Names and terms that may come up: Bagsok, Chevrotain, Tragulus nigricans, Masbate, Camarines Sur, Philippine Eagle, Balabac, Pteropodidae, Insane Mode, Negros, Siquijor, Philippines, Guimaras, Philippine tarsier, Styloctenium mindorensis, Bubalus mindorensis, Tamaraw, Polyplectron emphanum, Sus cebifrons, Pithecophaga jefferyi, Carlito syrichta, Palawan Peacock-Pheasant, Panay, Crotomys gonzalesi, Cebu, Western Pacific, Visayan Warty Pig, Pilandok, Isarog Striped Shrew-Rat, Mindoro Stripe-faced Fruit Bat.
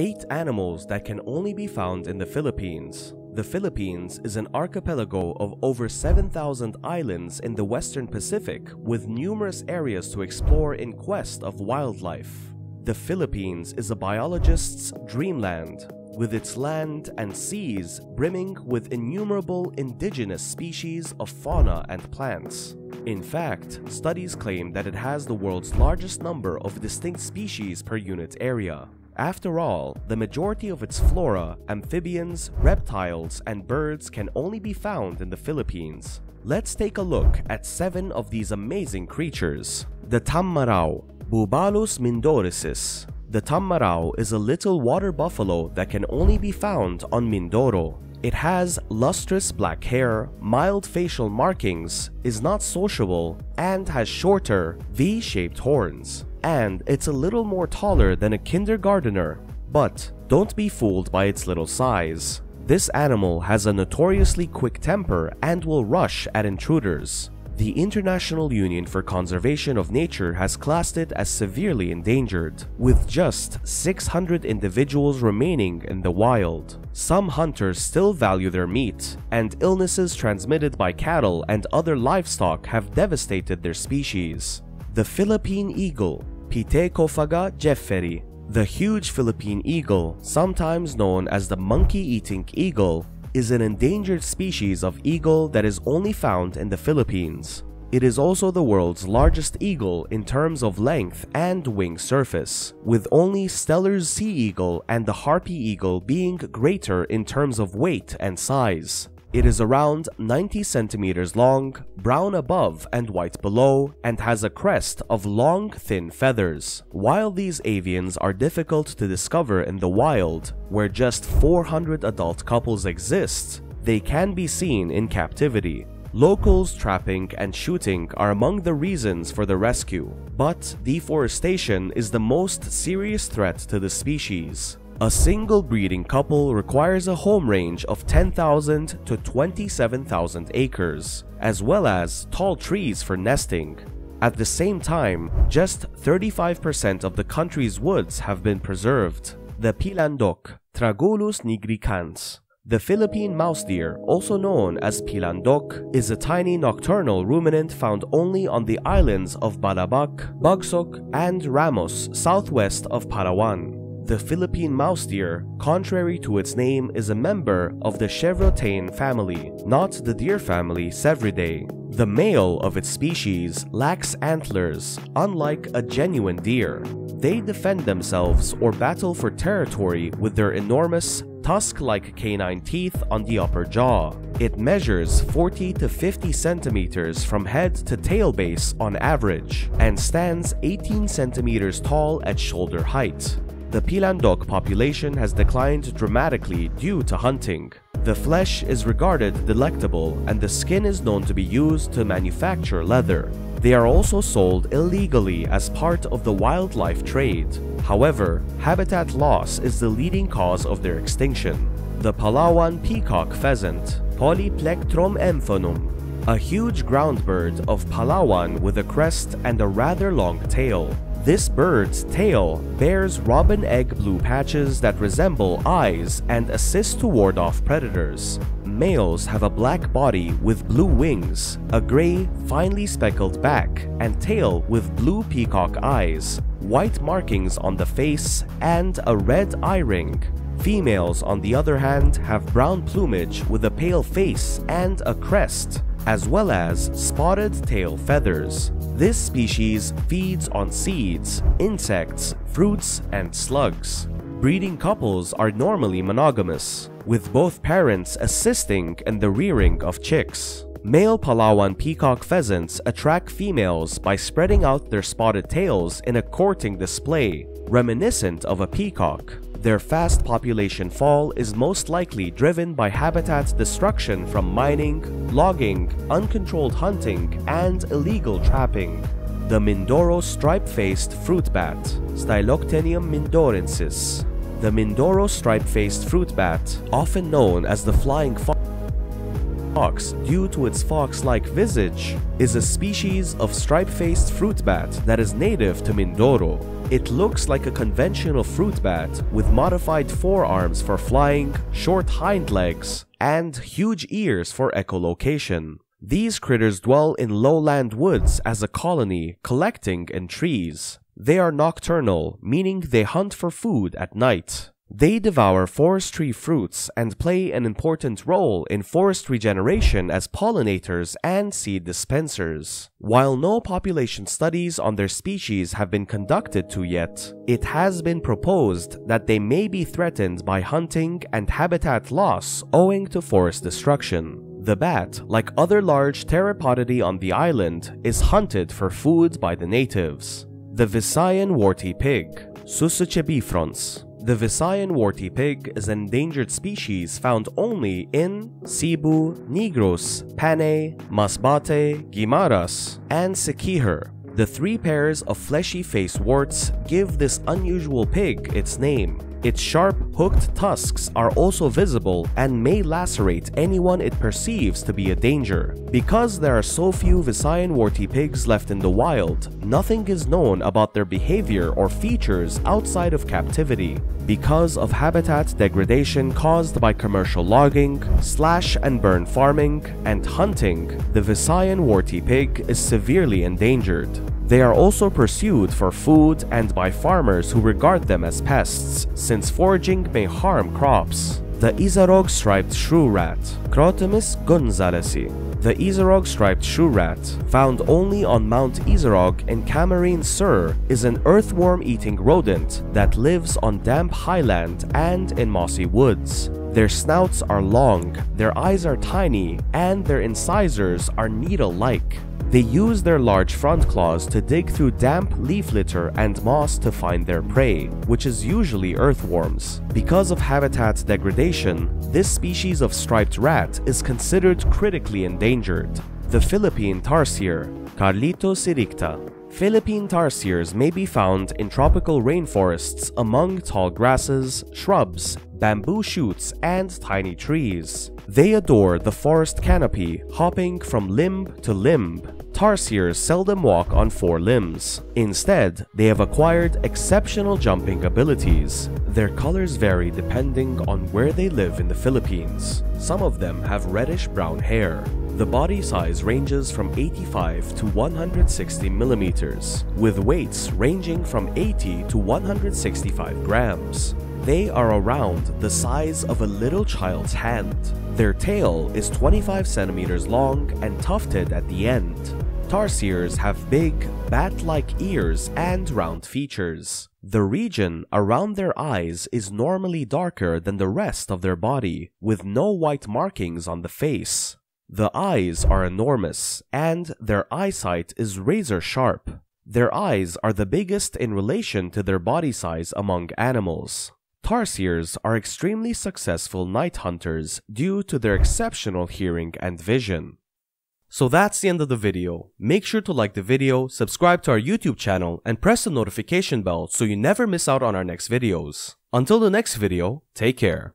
8 animals that can only be found in the Philippines. The Philippines is an archipelago of over 7,000 islands in the Western Pacific with numerous areas to explore in quest of wildlife. The Philippines is a biologist's dreamland, with its land and seas brimming with innumerable indigenous species of fauna and plants. In fact, studies claim that it has the world's largest number of distinct species per unit area. After all, the majority of its flora, amphibians, reptiles, and birds can only be found in the Philippines. Let's take a look at 7 of these amazing creatures. The Tamaraw, Bubalus mindorensis. The Tamaraw is a little water buffalo that can only be found on Mindoro. It has lustrous black hair, mild facial markings, is not sociable, and has shorter, V-shaped horns. And it's a little more taller than a kindergartner. But don't be fooled by its little size. This animal has a notoriously quick temper and will rush at intruders. The International Union for Conservation of Nature has classed it as severely endangered, with just 600 individuals remaining in the wild. Some hunters still value their meat, and illnesses transmitted by cattle and other livestock have devastated their species. The Philippine Eagle, Pithecophaga jefferyi. The huge Philippine eagle, sometimes known as the monkey-eating eagle, is an endangered species of eagle that is only found in the Philippines. It is also the world's largest eagle in terms of length and wing surface, with only Steller's sea eagle and the harpy eagle being greater in terms of weight and size. It is around 90 centimeters long, brown above and white below, and has a crest of long, thin feathers. While these avians are difficult to discover in the wild, where just 400 adult couples exist, they can be seen in captivity. Locals trapping and shooting are among the reasons for the rescue, but deforestation is the most serious threat to the species. A single breeding couple requires a home range of 10,000 to 27,000 acres, as well as tall trees for nesting. At the same time, just 35% of the country's woods have been preserved. The Pilandok, Tragulus nigricans. The Philippine mouse deer, also known as Pilandok, is a tiny nocturnal ruminant found only on the islands of Balabac, Bagsok, and Ramos, southwest of Palawan. The Philippine mouse deer, contrary to its name, is a member of the Chevrotain family, not the deer family Chevridae. The male of its species lacks antlers, unlike a genuine deer. They defend themselves or battle for territory with their enormous, tusk-like canine teeth on the upper jaw. It measures 40 to 50 centimeters from head to tail base on average, and stands 18 centimeters tall at shoulder height. The Pilandok population has declined dramatically due to hunting. The flesh is regarded delectable and the skin is known to be used to manufacture leather. They are also sold illegally as part of the wildlife trade. However, habitat loss is the leading cause of their extinction. The Palawan Peacock-Pheasant, Polyplectron emphanum. A huge groundbird of Palawan with a crest and a rather long tail. This bird's tail bears robin egg blue patches that resemble eyes and assist to ward off predators. Males have a black body with blue wings, a gray, finely speckled back, and tail with blue peacock eyes, white markings on the face, and a red eye ring. Females, on the other hand, have brown plumage with a pale face and a crest, as well as spotted tail feathers. This species feeds on seeds, insects, fruits, and slugs. Breeding couples are normally monogamous, with both parents assisting in the rearing of chicks. Male Palawan peacock pheasants attract females by spreading out their spotted tails in a courting display, reminiscent of a peacock. Their fast population fall is most likely driven by habitat destruction from mining, logging, uncontrolled hunting, and illegal trapping. The Mindoro Stripe-faced Fruit Bat, Styloctenium mindorensis. The Mindoro Stripe-faced Fruit Bat, often known as the flying fox due to its fox-like visage, is a species of stripe-faced fruit bat that is native to Mindoro. It looks like a conventional fruit bat with modified forearms for flying, short hind legs, and huge ears for echolocation. These critters dwell in lowland woods as a colony, collecting in trees. They are nocturnal, meaning they hunt for food at night. They devour forestry fruits and play an important role in forest regeneration as pollinators and seed dispensers. While no population studies on their species have been conducted to yet, it has been proposed that they may be threatened by hunting and habitat loss owing to forest destruction. The bat, like other large pteropodidae on the island, is hunted for food by the natives. The Visayan warty pig, Sus cebifrons. The Visayan warty pig is an endangered species found only in Cebu, Negros, Panay, Masbate, Guimaras, and Siquijor. The three pairs of fleshy face warts give this unusual pig its name. Its sharp, hooked tusks are also visible and may lacerate anyone it perceives to be a danger. Because there are so few Visayan warty pigs left in the wild, nothing is known about their behavior or features outside of captivity. Because of habitat degradation caused by commercial logging, slash-and-burn farming, and hunting, the Visayan warty pig is severely endangered. They are also pursued for food and by farmers who regard them as pests, since foraging may harm crops. The Isarog Striped Shrew-Rat, Crotomys gonzalesi. The Isarog Striped Shrew-Rat, found only on Mount Isarog in Camarines Sur, is an earthworm-eating rodent that lives on damp highland and in mossy woods. Their snouts are long, their eyes are tiny, and their incisors are needle-like. They use their large front claws to dig through damp leaf litter and moss to find their prey, which is usually earthworms. Because of habitat degradation, this species of striped rat is considered critically endangered. The Philippine tarsier, Carlito syrichta. Philippine tarsiers may be found in tropical rainforests among tall grasses, shrubs, bamboo shoots, and tiny trees. They adore the forest canopy, hopping from limb to limb. Tarsiers seldom walk on four limbs. Instead, they have acquired exceptional jumping abilities. Their colors vary depending on where they live in the Philippines. Some of them have reddish-brown hair. The body size ranges from 85 to 160 millimeters, with weights ranging from 80 to 165 grams. They are around the size of a little child's hand. Their tail is 25 centimeters long and tufted at the end. Tarsiers have big, bat-like ears and round features. The region around their eyes is normally darker than the rest of their body, with no white markings on the face. The eyes are enormous, and their eyesight is razor sharp. Their eyes are the biggest in relation to their body size among animals. Tarsiers are extremely successful night hunters due to their exceptional hearing and vision. So that's the end of the video. Make sure to like the video, subscribe to our YouTube channel, and press the notification bell so you never miss out on our next videos. Until the next video, take care.